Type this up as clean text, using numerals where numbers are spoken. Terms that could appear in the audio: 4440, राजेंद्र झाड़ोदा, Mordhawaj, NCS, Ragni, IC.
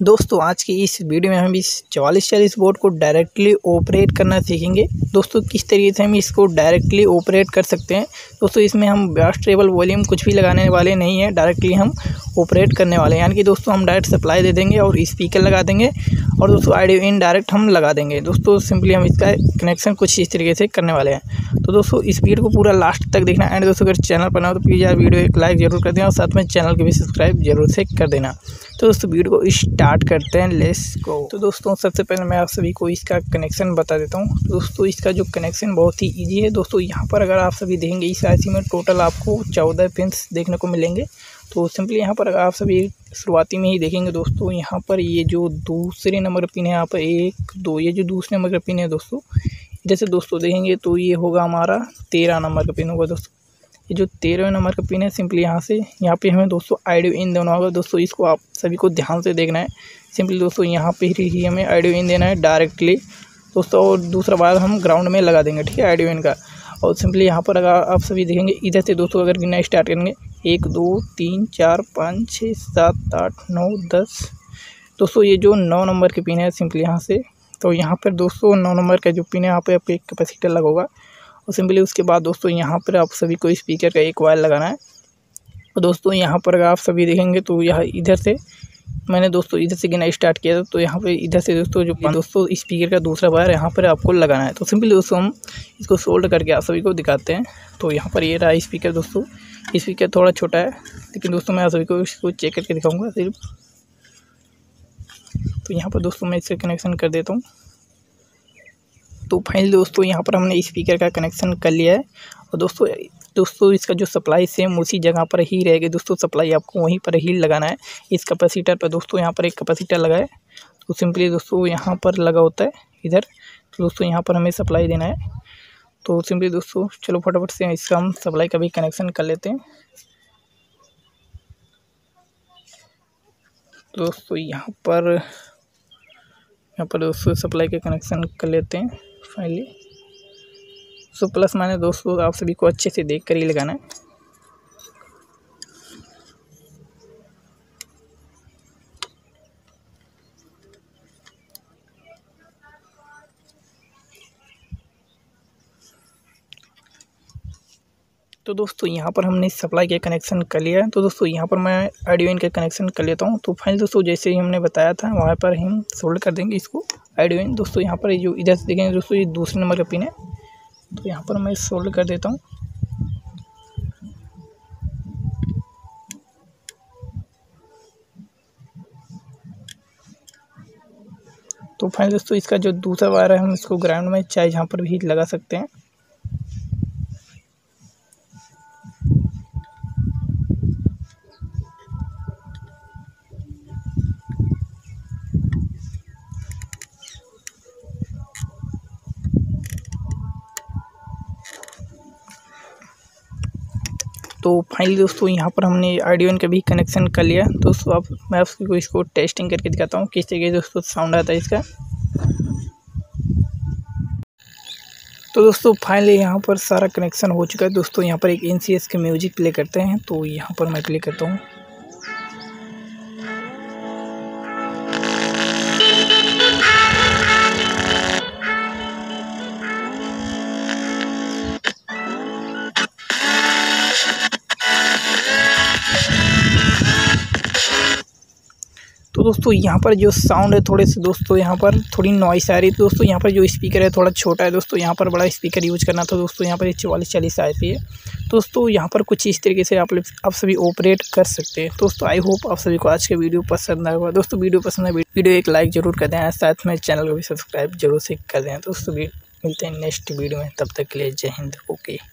दोस्तों आज की इस वीडियो में हम इस 4440 बोर्ड को डायरेक्टली ऑपरेट करना सीखेंगे। दोस्तों किस तरीके से हम इसको डायरेक्टली ऑपरेट कर सकते हैं। दोस्तों इसमें हम ब्रास ट्रेबल वॉल्यूम कुछ भी लगाने वाले नहीं है, डायरेक्टली हम ऑपरेट करने वाले हैं। यानी कि दोस्तों हम डायरेक्ट सप्लाई दे देंगे और स्पीकर लगा देंगे और दोस्तों ऑडियो इनडायरेक्ट हम लगा देंगे। दोस्तों सिंपली हम इसका कनेक्शन कुछ इस तरीके से करने वाले हैं। तो दोस्तों इस वीडियो को पूरा लास्ट तक देखना। एंड दोस्तों अगर चैनल पर ना हो तो प्लीज़ यार वीडियो एक लाइक जरूर कर देना और साथ में चैनल को भी सब्सक्राइब जरूर से कर देना। तो दोस्तों वीडियो को स्टार्ट करते हैं, लेट्स गो। तो दोस्तों सबसे पहले मैं आप सभी को इसका कनेक्शन बता देता हूँ। दोस्तों इसका जो कनेक्शन बहुत ही ईजी है। दोस्तों यहाँ पर अगर आप सभी देखेंगे इस आईसी में टोटल आपको 14 पिन्स देखने को मिलेंगे। तो सिंपली यहाँ पर आप सभी शुरुआती में ही देखेंगे दोस्तों, यहाँ पर ये जो दूसरे नंबर पिन है, यहाँ पर 1 2, ये जो दूसरे नंबर का पिन है दोस्तों, इधर से दोस्तों देखेंगे तो ये होगा हमारा 13 नंबर का पिन होगा। दोस्तों ये जो 13वें नंबर का पिन है, सिंपली यहाँ से यहाँ पे हमें दोस्तों ऑडियो इन देना होगा। दोस्तों इसको आप सभी को ध्यान से देखना है। सिंपली दोस्तों यहाँ पे ही हमें ऑडियो इन देना है डायरेक्टली दोस्तों, और दूसरा बार हम ग्राउंड में लगा देंगे, ठीक है, ऑडियो इन का। और सिंपली यहाँ पर अगर आप सभी देखेंगे इधर से दोस्तों अगर गिनना स्टार्ट करेंगे 1 2 3 4 5 6 7 8 9 10। दोस्तों ये जो 9 नंबर के पिन है, सिंपली यहाँ से तो यहाँ पर दोस्तों 9 नंबर का जो पिन है यहाँ पर आपको एक कैपेसिटर लगा होगा। और सिंपली उसके बाद दोस्तों यहाँ पर आप सभी को स्पीकर का एक वायर लगाना है। और दोस्तों यहाँ पर अगर आप सभी देखेंगे तो यहाँ इधर से मैंने दोस्तों इधर से गिना स्टार्ट किया था, तो यहाँ पे इधर से दोस्तों जो दोस्तों स्पीकर का दूसरा वायर यहाँ पर आपको लगाना है। तो सिंपली दोस्तों हम इसको सोल्ड करके आप सभी को दिखाते हैं। तो यहाँ पर ये रहा स्पीकर। दोस्तों स्पीकर थोड़ा छोटा है, लेकिन दोस्तों मैं आप सभी को इसको चेक करके दिखाऊँगा सिर्फ। तो यहाँ पर दोस्तों मैं इससे कनेक्शन कर देता हूँ। तो फाइनली दोस्तों यहाँ पर हमने स्पीकर का कनेक्शन कर लिया है। और दोस्तों इसका जो सप्लाई सेम उसी जगह पर ही रहेगी। दोस्तों सप्लाई आपको वहीं पर ही लगाना है। इस कैपेसिटर पर दोस्तों यहाँ पर एक कैपेसिटर लगा है, तो सिंपली दोस्तों यहाँ पर लगा होता है इधर। तो दोस्तों यहाँ पर हमें सप्लाई देना है। तो सिंपली दोस्तों चलो फटाफट से इसका हम सप्लाई का भी कनेक्शन कर लेते हैं। दोस्तों यहाँ पर दोस्तों सप्लाई के कनेक्शन कर लेते हैं फाइनली। सो प्लस मैंने दोस्तों आप सभी को अच्छे से देख कर ही लगाना है। तो दोस्तों यहाँ पर हमने सप्लाई के कनेक्शन कर लिया है। तो दोस्तों यहाँ पर मैं ऑडियो इन का कनेक्शन कर लेता हूँ। तो फाइनली दोस्तों जैसे ही हमने बताया था वहाँ पर हम सोल्ड कर देंगे इसको ऑडियो इन। दोस्तों यहाँ पर जो इधर से देखेंगे दोस्तों ये दूसरे नंबर का पिन है, तो यहाँ पर मैं सोल्ड कर देता हूँ। तो फाइनली दोस्तों इसका जो दूसरा वायर है हम इसको ग्राउंड में चाहे जहाँ पर भी लगा सकते हैं। तो फाइनली दोस्तों यहाँ पर हमने ऑडियो इन का भी कनेक्शन कर लिया। दोस्तों आप मैं आपको इसको टेस्टिंग करके दिखाता हूँ किस तरीके से दोस्तों साउंड आता है इसका। तो दोस्तों फाइनली यहाँ पर सारा कनेक्शन हो चुका है। दोस्तों यहाँ पर एक NCS के म्यूजिक प्ले करते हैं। तो यहाँ पर मैं प्ले करता हूँ। तो दोस्तों यहाँ पर जो साउंड है थोड़े से दोस्तों यहाँ पर थोड़ी नॉइस आ रही है। दोस्तों यहाँ पर जो स्पीकर है थोड़ा छोटा है। दोस्तों यहाँ पर बड़ा स्पीकर यूज़ करना था। दोस्तों यहाँ पर 4440 आती है। दोस्तों यहाँ पर कुछ इस तरीके से आप सभी ऑपरेट कर सकते हैं। दोस्तों आई होप आप सभी को आज के वीडियो पसंद आएगा। दोस्तों वीडियो पसंद है वीडियो एक लाइक जरूर कर दें, साथ में चैनल को भी सब्सक्राइब जरूर से कर दें। दोस्तों मिलते हैं नेक्स्ट वीडियो में, तब तक के लिए जय हिंद, ओके।